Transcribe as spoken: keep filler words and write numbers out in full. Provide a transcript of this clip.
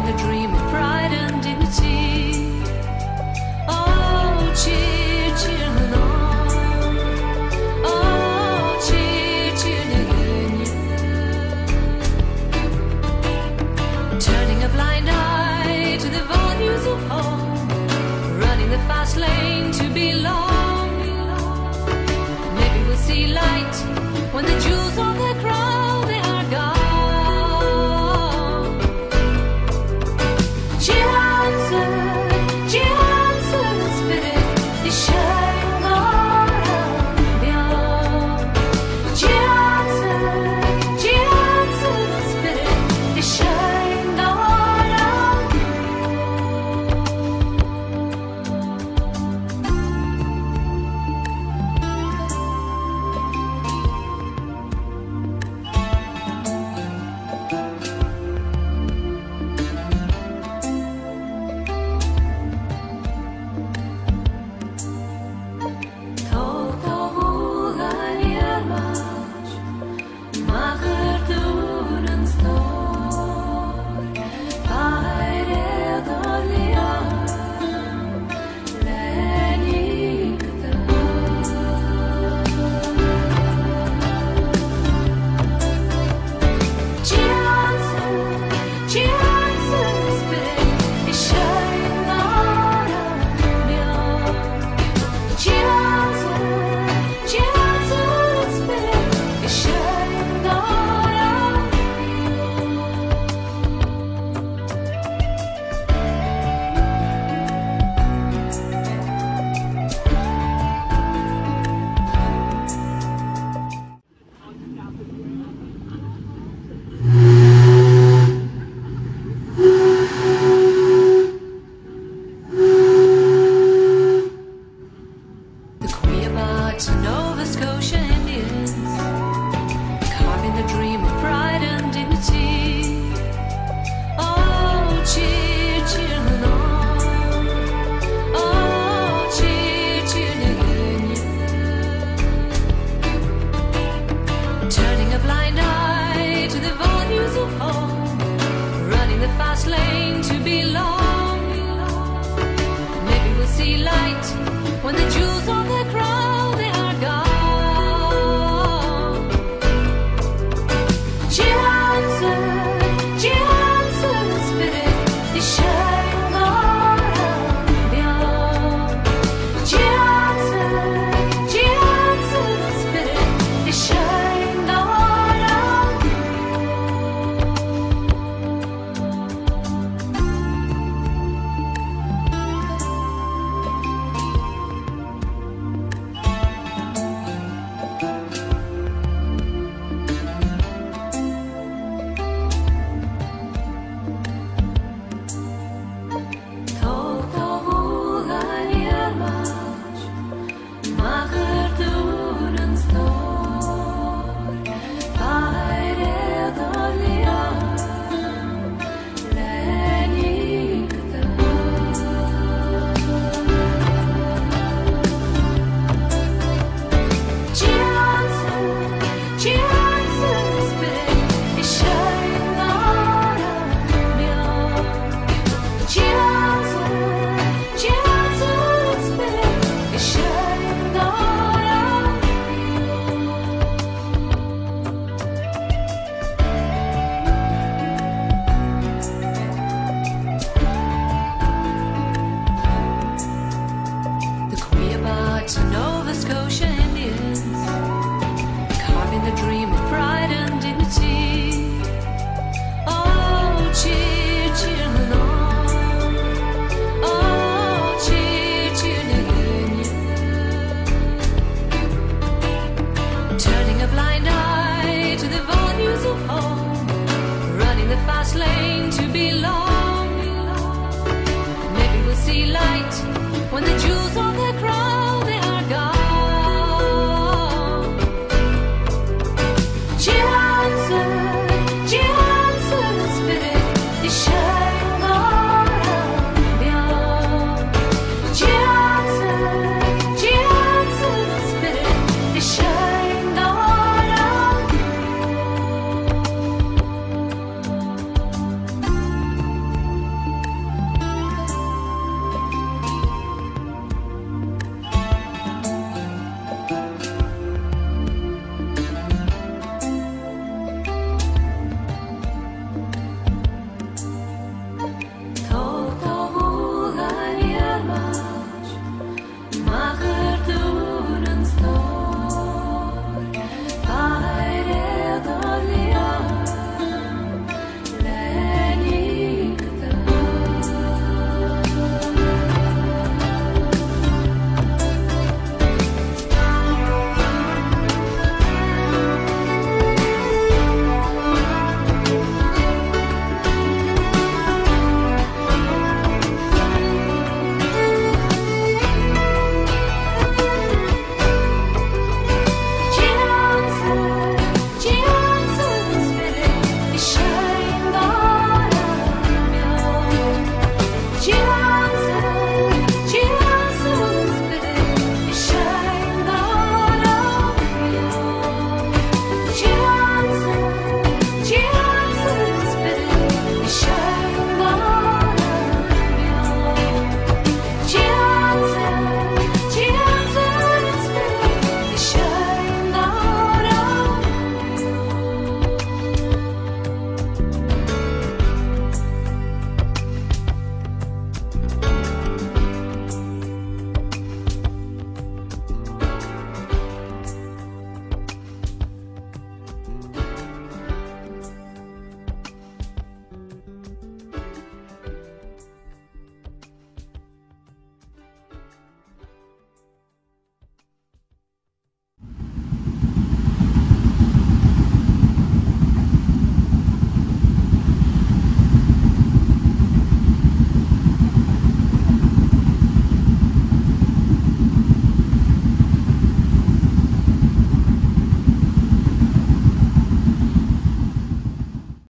in the dream of pride and dignity. Oh, cheer, cheer on. Fast lane to belong. Maybe we'll see light when the jewels of the crown they are gone. Jihansa, Jihansa, spirit is shining around beyond. Jihansa, Jihansa, spirit is shining. Cheers!